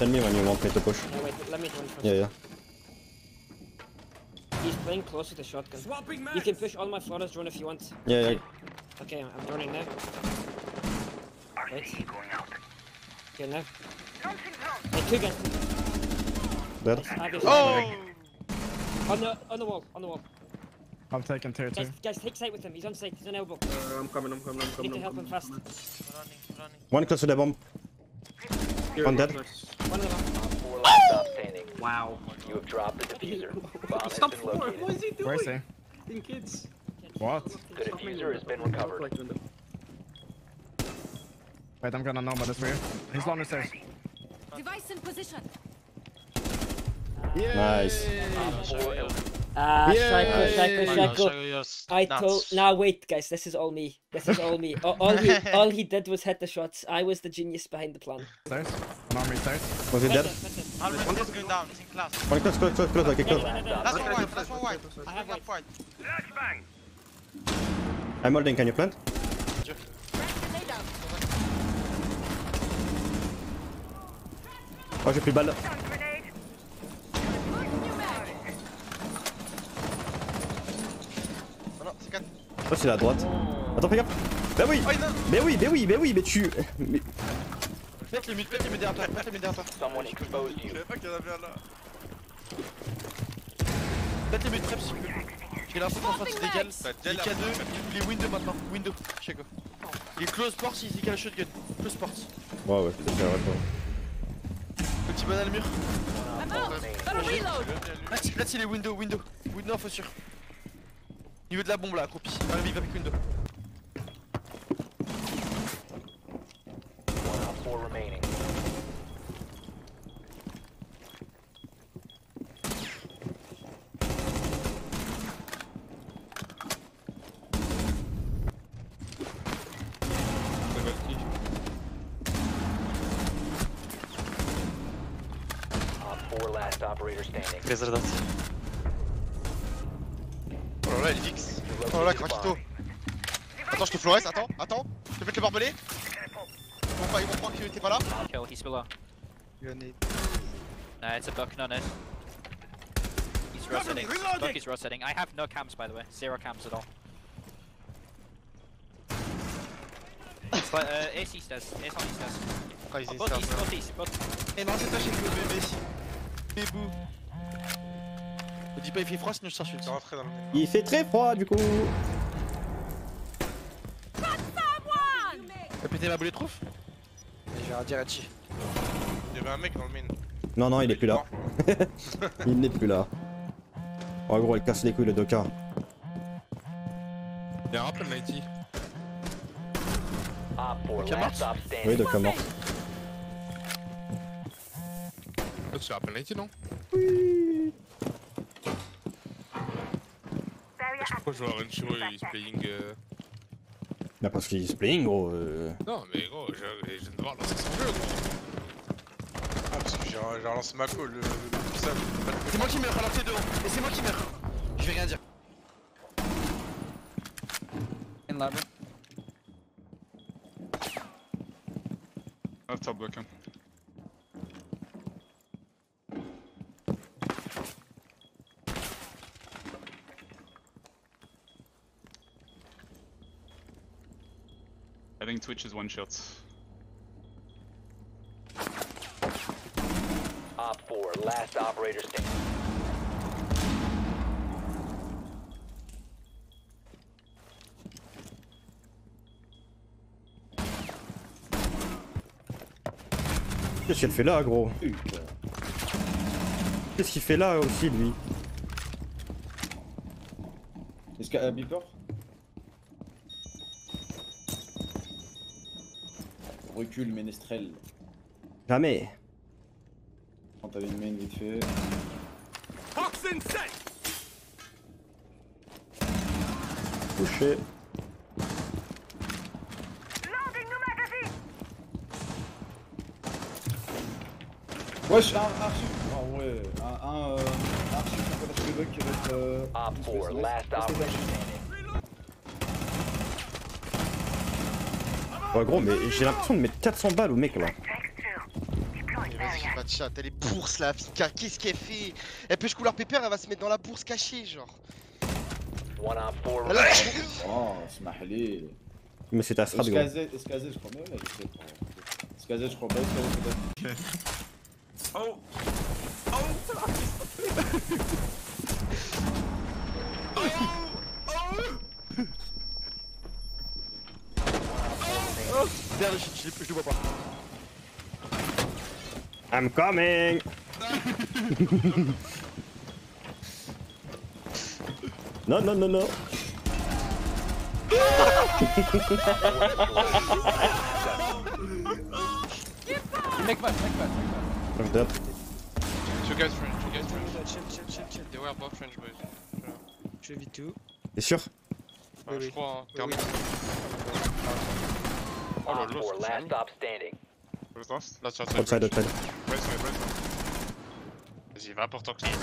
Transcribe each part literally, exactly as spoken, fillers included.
Tell me when you want me to push. No, wait, let me hit one first. Yeah, yeah. He's playing close with the shotgun. You can push all my flawless drone if you want. Yeah, yeah. Okay, I'm droning now. Wait. Okay, now. Hey, two guys. Dead. Oh! On the, on the wall, on the wall. I'm taking tier two. Guys, guys, take sight with him. He's on sight. He's on elbow. Uh, I'm coming, I'm coming, I'm coming. Need to help him fast. Running, running. One close to the bomb. One dead. One of them. Oh! Wow. You have dropped the diffuser. Stop four. What is he doing? Where is he? In kids. What? The diffuser has been recovered. Wait, I'm gonna know about this for you. He's long stairs. Device in position. Yay. Nice. Ah, uh, Shaiiko, Shaiiko, Shaiiko. I told. Nah, wait, guys. This is all me. This is all me. all, all he, all he did was hit the shots. I was the genius behind the plan. Stairs. An armory stairs. Was he dead? One is going down. He's in class. One close, close, close, close. Okay, close. That's one white. That's one white. I have one white. Let's bang. I'm holding. Can you plant? Oh, j'ai plus de balles. Oh, c'est à droite. Attends, fais gaffe. Bah oui. Oh, mais oui, mais oui, mais oui, mais tu. Mais... Faites le mid, faites le mid derrière toi, faites le mid derrière toi. Je savais pas qu'il y en avait un là. Faites le mid prep si tu veux. J'ai l'info qu'en face il dégale. Il est K deux, il est window maintenant. Window, check go. Il est close port, il dégale shotgun. Close port. Ouais, ouais, c'est vrai toi. Petit bon à le mur. Là, c'est les window, window. Window, faut sûr. Niveau de la bombe là, accroupi. Allez, il va avec window. Oh là là, il fixe. Oh là là, craquito. Attends, je te floresse, attends, attends. Je te mets le barbelé. Ils vont pas, ils vont croire que t'es pas là. Kill, he's below. Nah, it's a buck, not it. He's row setting. Buck is row setting. I have no cams, by the way. Zero cams at all. But, uh, A C stairs. A C stairs. Both East, both East, both. Eh non, c'est pas chez le bébé. Bébou. Ne dis pas il fait froid sinon je t'insulte. Il fait très froid du coup. T'as pété ma boulette trouve. J'ai un Dirachi. Il y avait un mec dans le mine. Non non il est plus là. Il n'est plus là. Oh gros elle casse les couilles le Doka. Il y a un Rappen I T. Doka mort. Oui Doka mort. C'est Rappen I T non? Oui. Pourquoi je vois Renchiro et il se playing euh... Bah parce qu'il se playing gros euh... Non mais gros, je, je viens de voir lancer son jeu gros. Ah parce que j'ai relancé ma co, le, le, le Pixel. C'est moi qui meurs, relancez devant, et c'est moi qui meurs. Je vais rien dire. In lab. Ah top block hein. I think Twitch is one shot. Op four, last operator standing. Qu'est-ce qu'elle fait là, gros? Qu'est-ce qu'il fait là aussi, lui? Est-ce qu'il a Beeper? Recule ménestrel. Jamais. Quand t'avais une main vite fait. Touché. Wesh, un archi. Oh ouais. Un, un, euh, un archi qui peut lâcher le bug qui va être euh. Ah pour last option. Ouais gros mais j'ai l'impression de mettre quatre cents balles au mec là. vas-y, pas de chat, elle est bourse là, Finka, qu'est-ce qu'elle fait? Elle pêche couleur pépère, elle va se mettre dans la bourse cachée, genre. Oh, c'est ma halée. Mais c'est ta strat, gros. Escazé, je crois même, Escazé, je crois pas, Escazé, je crois pas. Oh! Oh! Oh! Oh! Derrière, je le vois pas. I'm coming! No, no, no, no. Make back, make back, make back. I'm dead. Two guys French, two guys French. Chill, chill, chill, chill. They were both French boys. Je vis tout. T'es sûr? Ah, je crois, hein. Terminé. Oh la loose. Last stop standing. Outside, outside. Vas-y, va pour ton client.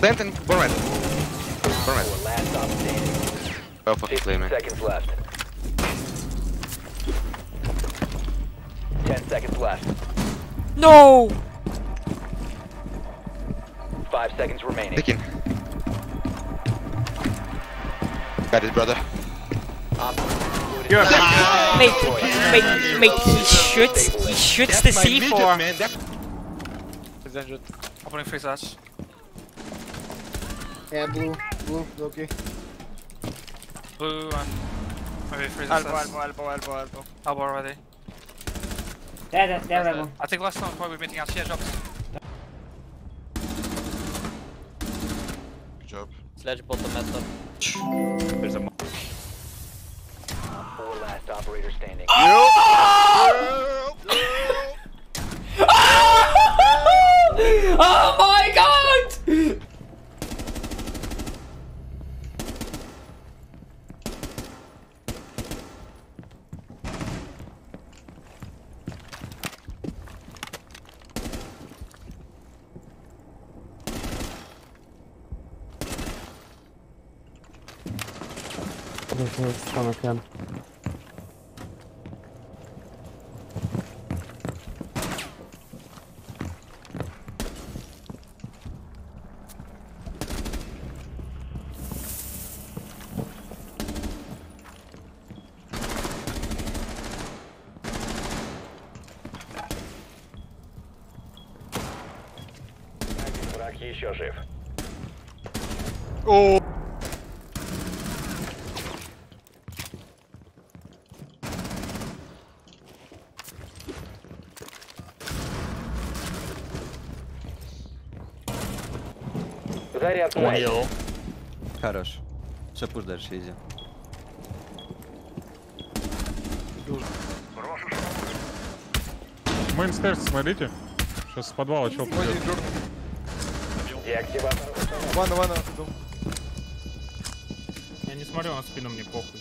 Bent and Borman. Borman. Well fucking play, man. Seconds left. Ten seconds left. No. Five seconds remaining. Picking. Got it, brother. You're a bad mate, mate, mate. He shoots. He shoots the C four. He's injured. I'm putting face ash. Yeah, blue, blue, okay. Blue and maybe freeze. Elbow, elbow, elbow, elbow, elbow. Elbow already. Yeah, they're elbow. I think last time probably we're meeting our share jobs. Good job. Sledge bottom method. There's a mob. Four last operator standing. Oh! Oh my god! Come again. Oh. Понял. Хорош. Все, пусть дальше иди. Мейн стерс, смотрите. Сейчас с подвала чего пойдет. Ванна, ванна. Я не смотрю на спину, мне похуй.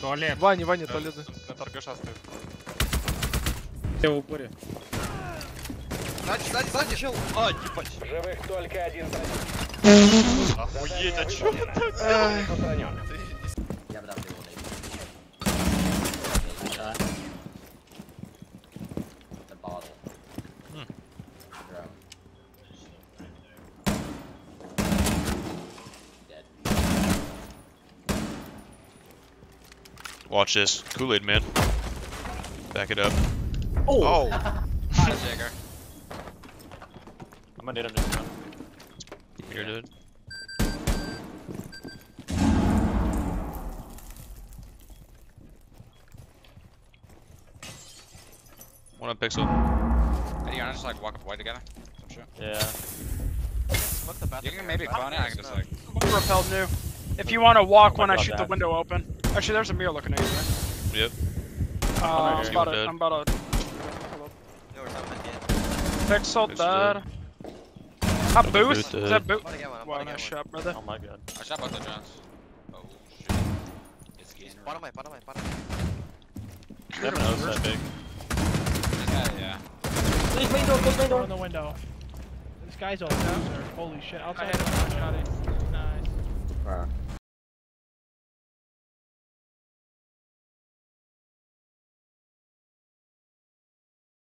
Туалет. Ваня, Ваня, туалет. На торгаша стоит. Я в упоре. Сзади, сзади, сзади, чел! А, ебать! Живых только один. Охуеть, а чё ты так делаешь? Я вдам его, да. Это балл. Watch this. Kool-Aid, man. Back it up. Oh! Hot jagger. I'm gonna need him to come. You're dead. One on Pixel. Hey, you wanna just like walk up white together? I'm sure. Yeah. You can maybe clone it, I can just like... We repelled new. If you wanna walk when I shoot the window open. Actually, there's a mirror looking at you, right? Yep. Uh, I'm about to... I'm about to... Pixel dead. I'm boost. Is that boost? Wow, nice shot, brother. Oh my god. I shot both the drones. Oh shit. It's getting right. Bottom way, bottom way, bottom way. Never knows that big. Yeah, yeah. Please, main door, please, main door. On the window. This guy's all down there. Holy shit. Outside. I shot it. Nice. Wow.